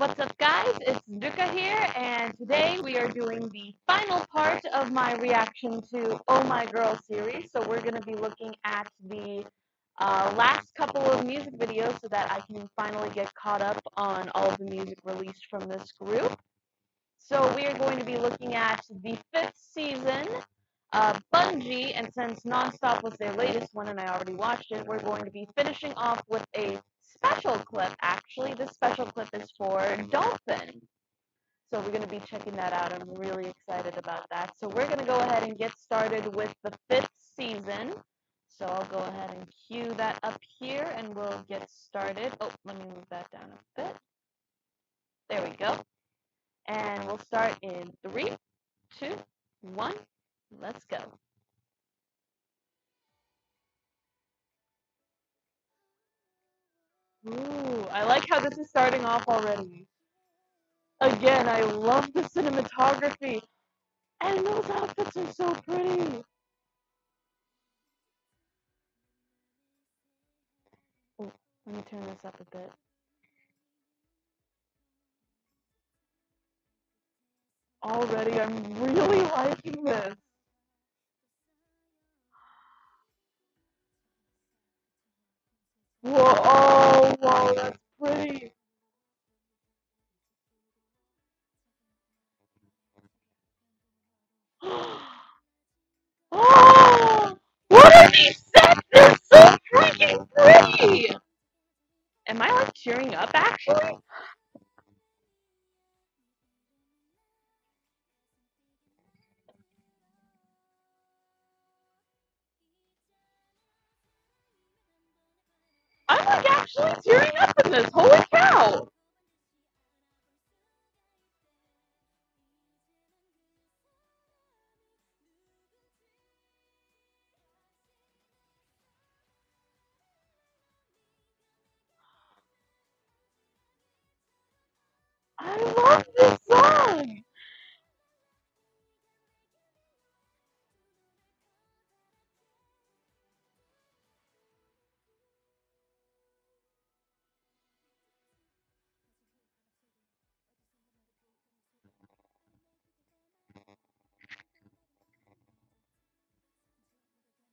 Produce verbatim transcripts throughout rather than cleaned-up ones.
What's up guys, it's Duka here, and today we are doing the final part of my reaction to Oh My Girl series. So we're going to be looking at the uh, last couple of music videos so that I can finally get caught up on all of the music released from this group. So we are going to be looking at the fifth season, uh, Bungee, and since Nonstop was their latest one and I already watched it, we're going to be finishing off with a special clip. Actually, this special clip is for Dolphin, so we're going to be checking that out. I'm really excited about that. So we're going to go ahead and get started with the fifth season. So I'll go ahead and cue that up here and we'll get started. Oh, let me move that down a bit. There we go. And we'll start in three, two, one. Let's go. Ooh, I like how this is starting off already. Again, I love the cinematography. And those outfits are so pretty. Ooh, let me turn this up a bit. Already, I'm really liking this. Whoa, oh, wow, that's pretty. Oh, what are these sets? They're so freaking pretty. Am I like cheering up actually? I'm like actually tearing up in this. Holy cow! I love this song!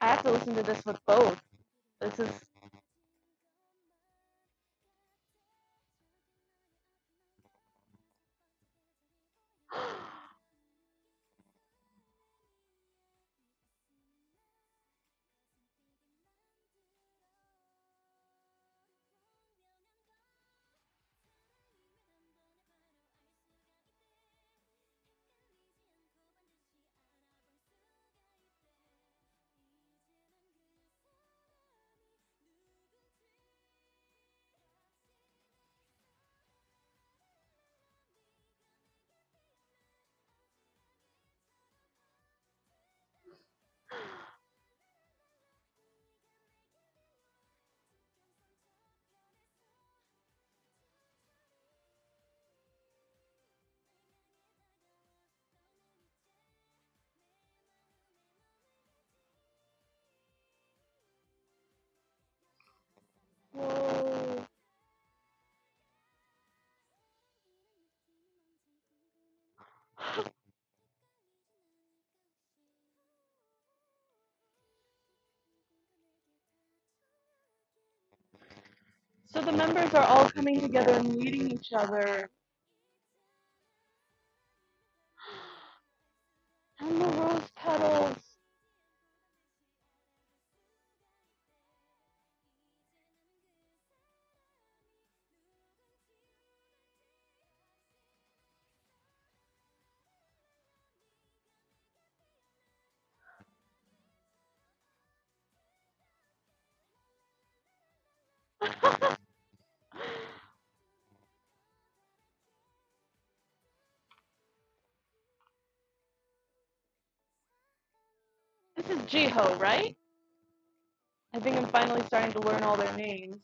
I have to listen to this with both. This is... Whoa. So the members are all coming together and meeting each other. And the rose petals. This is Jiho, right? I think I'm finally starting to learn all their names.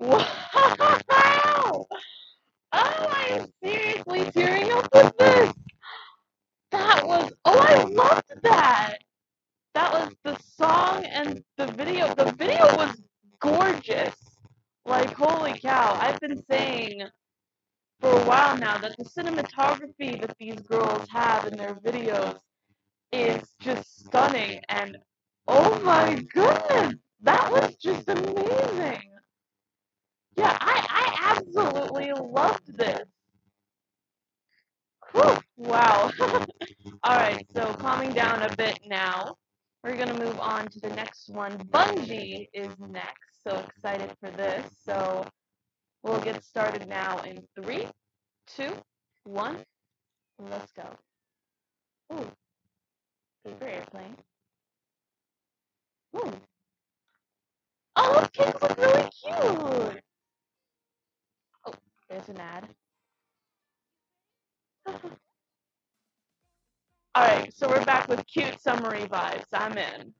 Wow! Oh, I am seriously tearing up with this! That was... Oh, I loved that! that was the song and the video. The video was gorgeous. Like, holy cow. I've been saying for a while now that the cinematography that these girls have in their videos is just stunning. And oh my goodness, that was just amazing. Yeah, I, I absolutely loved this. Whew, wow. Alright, so calming down a bit now. We're going to move on to the next one. Bungee is next. So excited for this. So we'll get started now in three, two, one. Let's go. Ooh. Paper airplane. Ooh. Oh, those kids look really cute. Oh, there's an ad. Alright, so we're back with cute summary vibes. I'm in.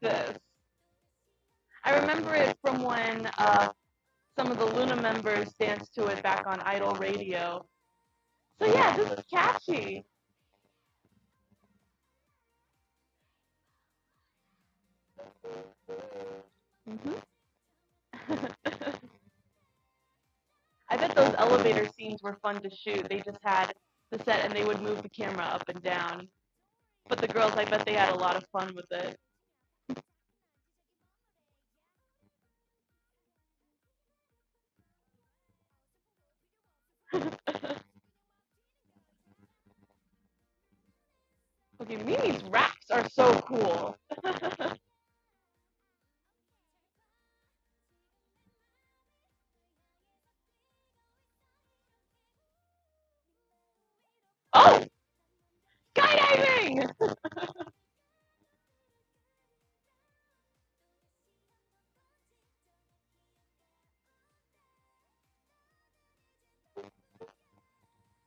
This. I remember it from when uh, some of the Luna members danced to it back on Idol Radio. So yeah, this is catchy. Mm-hmm. I bet those elevator scenes were fun to shoot. They just had the set and they would move the camera up and down. But the girls, I bet they had a lot of fun with it. Okay, Mimi's raps are so cool. Oh! Skydiving!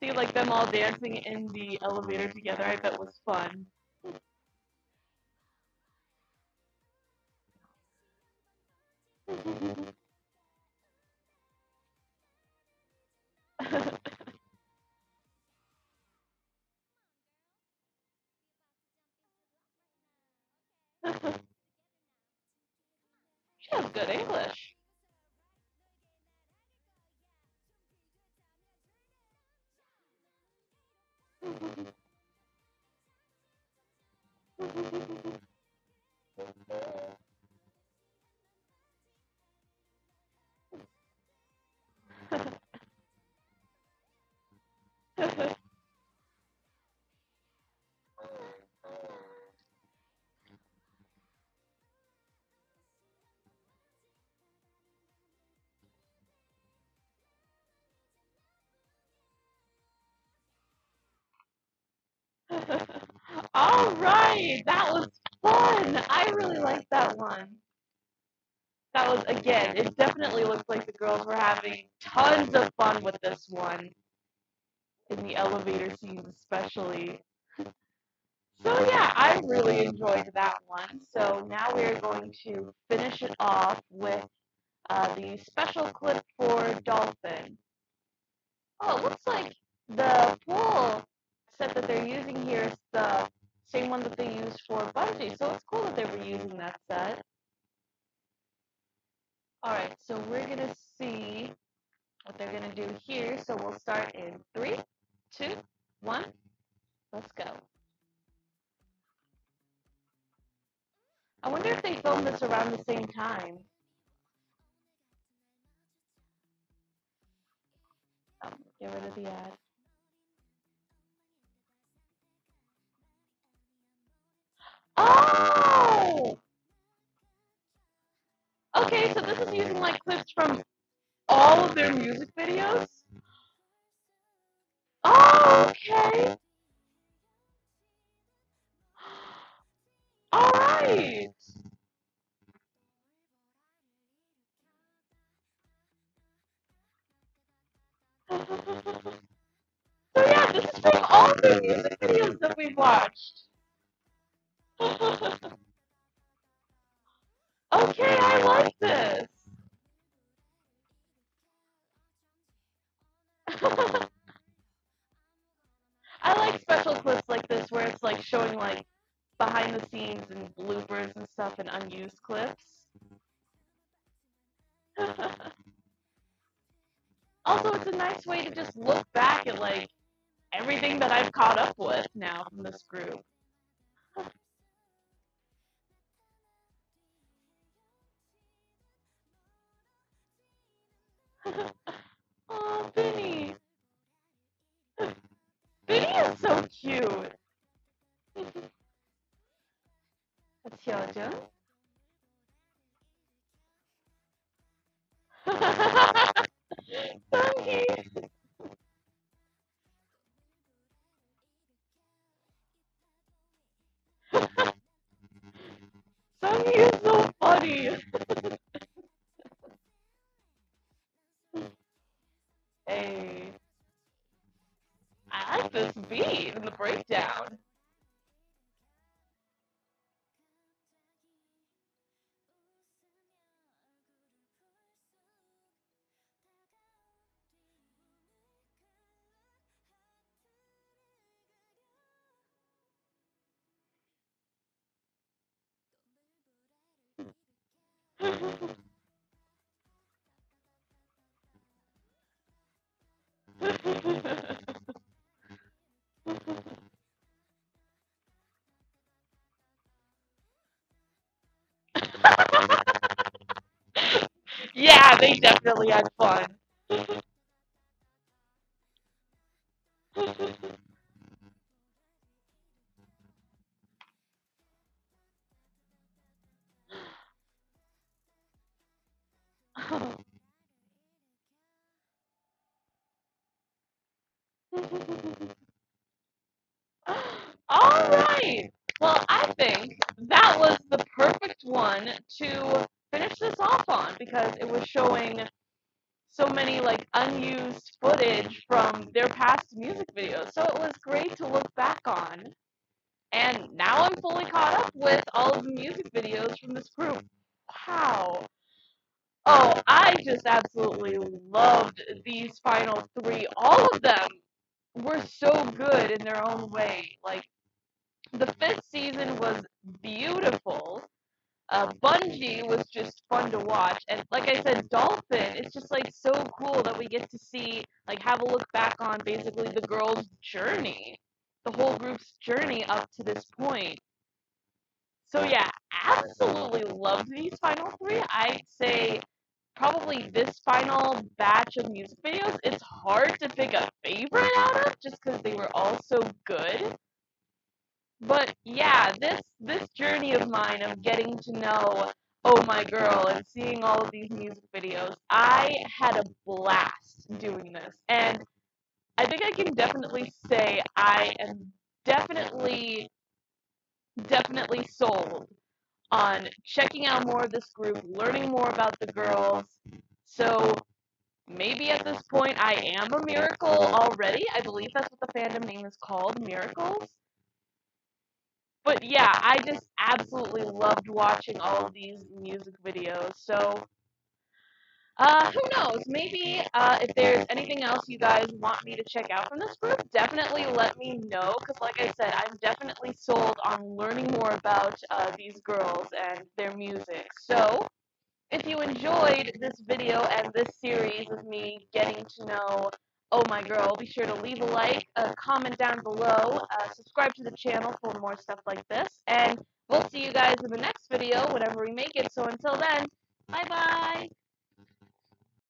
See, like, them all dancing in the elevator together, I bet was fun. She has good English. All right, that was fun. I really liked that one. That was, again, it definitely looked like the girls were having tons of fun with this one. In the elevator scenes especially. So yeah, I really enjoyed that one. So now we're going to finish it off with uh, the special clip for Dolphin. Oh, it looks like the pool set that they're using here is the same one that they used for Bungee, so it's cool that they were using that set. Alright, so we're going to see what they're going to do here, so we'll start in three, two, one, let's go. I wonder if they filmed this around the same time. Oh, get rid of the ad. Oh! Okay, so this is using like clips from all of their music videos? Oh, okay! all the videos that we've watched. Okay, I like this. I like special clips like this where it's like showing like behind the scenes and bloopers and stuff and unused clips. Also, it's a nice way to just look back at like everything that I've caught up with now from this group. Oh, Vinny! Vinny is so cute! That's Hyojeon. Sorry! Sunny is so funny. Hey, I like this beat in the breakdown. Yeah, they definitely had fun. Alright, well, I think that was the perfect one to finish this off on, because it was showing so many like unused footage from their past music videos, so it was great to look back on. And now I'm fully caught up with all of the music videos from this group. Wow. Oh, I just absolutely loved these final three. All of them were so good in their own way. Like, the fifth season was beautiful. Uh, Bungee was just fun to watch. And like I said, Dolphin, it's just like so cool that we get to see, like, have a look back on basically the girls' journey, the whole group's journey up to this point. So yeah, absolutely loved these final three. I'd say probably this final batch of music videos, it's hard to pick a favorite out of just because they were all so good. But yeah, this this journey of mine of getting to know Oh My Girl and seeing all of these music videos, I had a blast doing this. And I think I can definitely say I am definitely, definitely sold on checking out more of this group, learning more about the girls. So maybe at this point I am a miracle already. I believe that's what the fandom name is called, Miracles. But yeah, I just absolutely loved watching all of these music videos. So uh, who knows? Maybe uh, if there's anything else you guys want me to check out from this group, definitely let me know. Because like I said, I'm definitely sold on learning more about uh, these girls and their music. So if you enjoyed this video and this series of me getting to know Oh My Girl, be sure to leave a like, a comment down below, uh, subscribe to the channel for more stuff like this. And we'll see you guys in the next video whenever we make it. So until then, bye-bye!